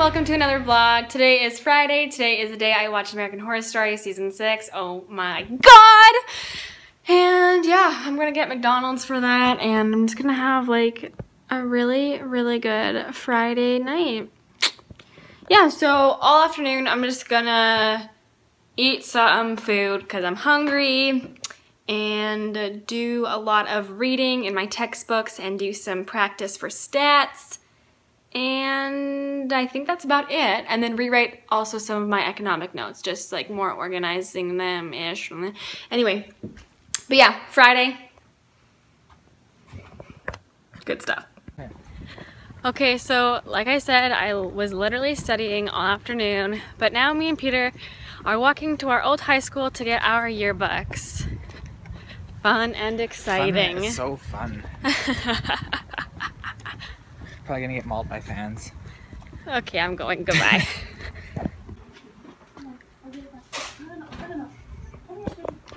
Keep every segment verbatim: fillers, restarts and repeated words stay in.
welcome to another vlog. Today is Friday. Today is the day I watched American Horror Story season six. Oh my god! And yeah, I'm gonna get McDonald's for that, and I'm just gonna have like a really, really good Friday night. Yeah, so all afternoon I'm just gonna eat some food because I'm hungry and do a lot of reading in my textbooks and do some practice for stats. And I think that's about it. And then rewrite also some of my economic notes, just like more organizing them-ish. Anyway, but yeah, Friday, good stuff. Okay, so like I said, I was literally studying all afternoon, but now me and Peter are walking to our old high school to get our yearbooks. Fun and exciting. Fun, it's so fun. Probably gonna get mauled by fans. Okay, I'm going. Goodbye.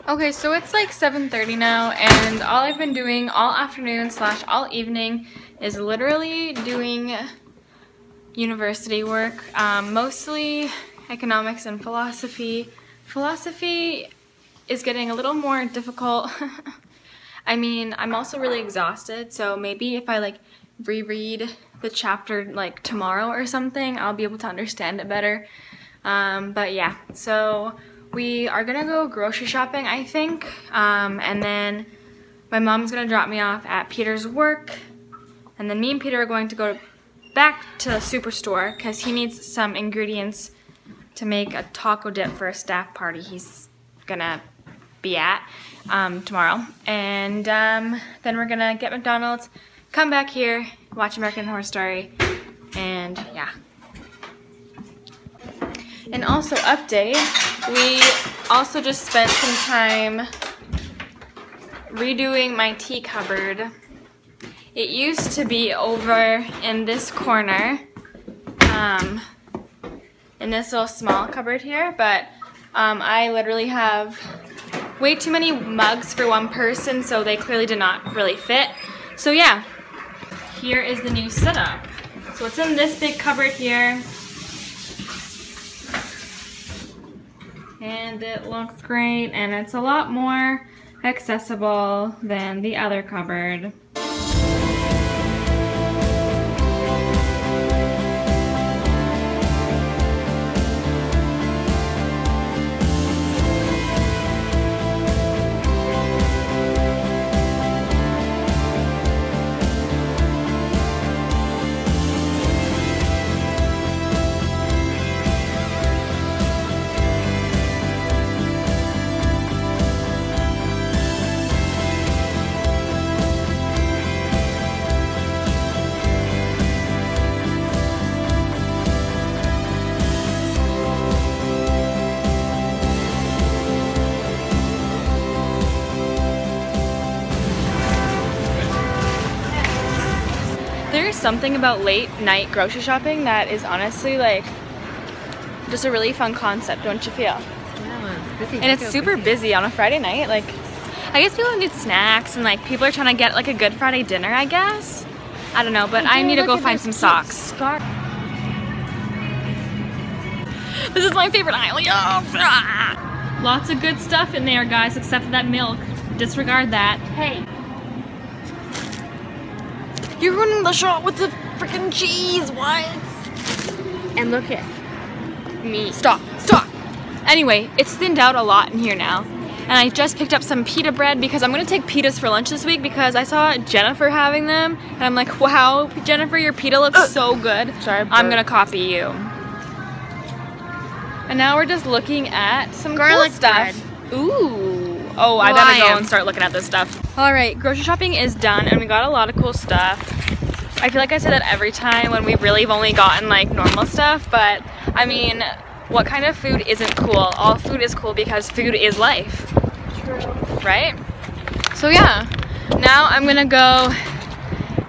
Okay, so it's like seven thirty now, and all I've been doing all afternoon slash all evening is literally doing university work, um, mostly economics and philosophy. Philosophy is getting a little more difficult. I mean, I'm also really exhausted, so maybe if I like reread the chapter like tomorrow or something, I'll be able to understand it better. Um, but yeah, so we are gonna go grocery shopping, I think, um, and then my mom's gonna drop me off at Peter's work, and then me and Peter are going to go back to the Superstore because he needs some ingredients to make a taco dip for a staff party he's gonna be at um, tomorrow. And um, then we're gonna get McDonald's, come back here, watch American Horror Story, and yeah. And also update, we also just spent some time redoing my tea cupboard. It used to be over in this corner, um, in this little small cupboard here, but um, I literally have way too many mugs for one person, so they clearly did not really fit. So yeah. Here is the new setup. So it's in this big cupboard here. And it looks great, and it's a lot more accessible than the other cupboard. Something about late night grocery shopping that is honestly like just a really fun concept, don't you feel? Yeah, it's busy. And it's super busy. busy on a Friday night. Like, I guess people need snacks, and like people are trying to get like a good Friday dinner, I guess. I don't know, but I, I need to go find some socks. Scar this is my favorite aisle. Ah! Lots of good stuff in there, guys, except for that milk. Disregard that. Hey. You're ruining the shot with the freaking cheese, what? And look at me. Stop, stop. Anyway, it's thinned out a lot in here now. And I just picked up some pita bread because I'm gonna take pitas for lunch this week because I saw Jennifer having them. And I'm like, wow, Jennifer, your pita looks Ugh. so good. Sorry, I'm gonna copy you. And now we're just looking at some garlic cool stuff. Bread. Ooh. Oh, I better go and start looking at this stuff. Alright, grocery shopping is done, and we got a lot of cool stuff. I feel like I say that every time when we really've only gotten like normal stuff, but I mean, what kind of food isn't cool? All food is cool because food is life. True. Right? So yeah, now I'm gonna go,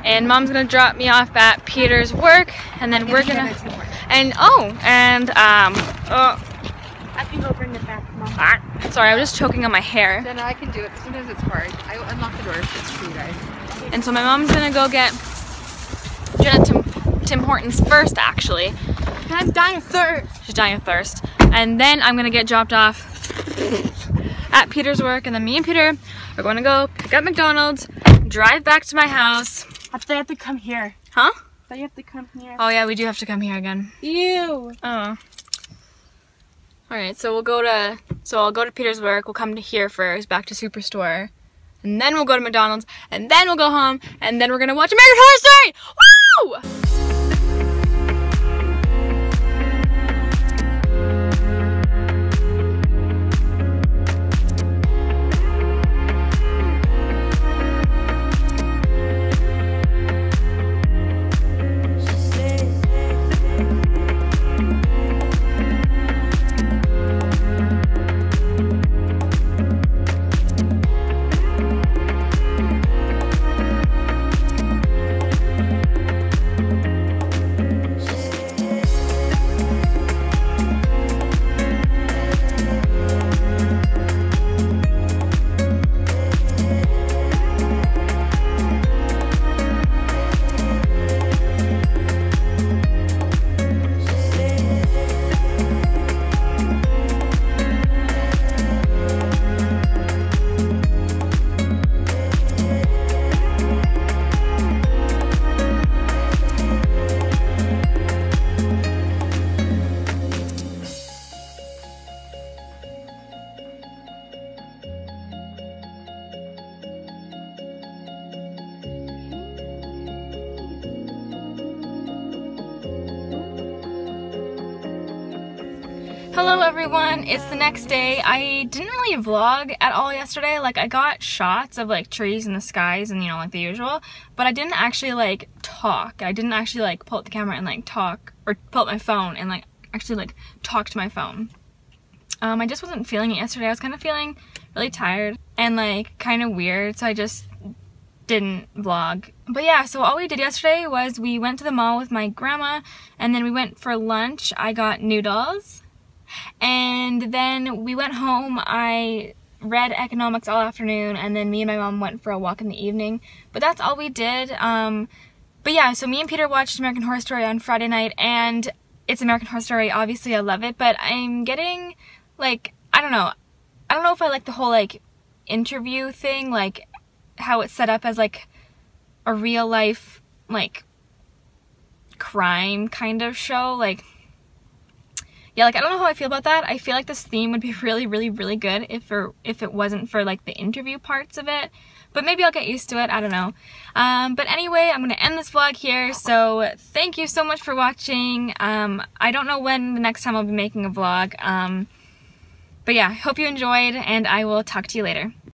and Mom's gonna drop me off at Peter's work, and then we're gonna, and oh, and um, oh. I can go bring it back, Mom. Ah, sorry, I was just choking on my hair. No, no, I can do it. Sometimes it's hard. I unlock the door if it's for you guys. And so my mom's gonna go get Jenna Tim, Tim Hortons first, actually. and I'm dying of thirst. She's dying of thirst. And then I'm gonna get dropped off at Peter's work, and then me and Peter are gonna go pick up McDonald's, drive back to my house. I thought you have to come here. Huh? I thought you have to come here. Oh yeah, we do have to come here again. Ew. Oh. Alright, so we'll go to, so I'll go to Peter's work, we'll come to here first, back to Superstore, and then we'll go to McDonald's, and then we'll go home, and then we're gonna watch American Horror Story! Woo! Hello everyone, it's the next day. I didn't really vlog at all yesterday. Like, I got shots of like trees in the skies and, you know, like the usual, but I didn't actually like talk. I didn't actually like pull up the camera and like talk, or pull up my phone and like actually like talk to my phone. Um, I just wasn't feeling it yesterday. I was kind of feeling really tired and like kind of weird, so I just didn't vlog. But yeah, so all we did yesterday was we went to the mall with my grandma, and then we went for lunch. I got noodles. And then we went home, I read economics all afternoon, and then me and my mom went for a walk in the evening. But that's all we did. Um, but yeah, so me and Peter watched American Horror Story on Friday night, and it's American Horror Story, obviously I love it, but I'm getting, like, I don't know, I don't know if I like the whole, like, interview thing, like, how it's set up as, like, a real-life, like, crime kind of show, like... Yeah, like, I don't know how I feel about that. I feel like this theme would be really, really, really good if for, if it wasn't for, like, the interview parts of it. But maybe I'll get used to it. I don't know. Um, but anyway, I'm going to end this vlog here. So thank you so much for watching. Um, I don't know when the next time I'll be making a vlog. Um, but yeah, hope you enjoyed, and I will talk to you later.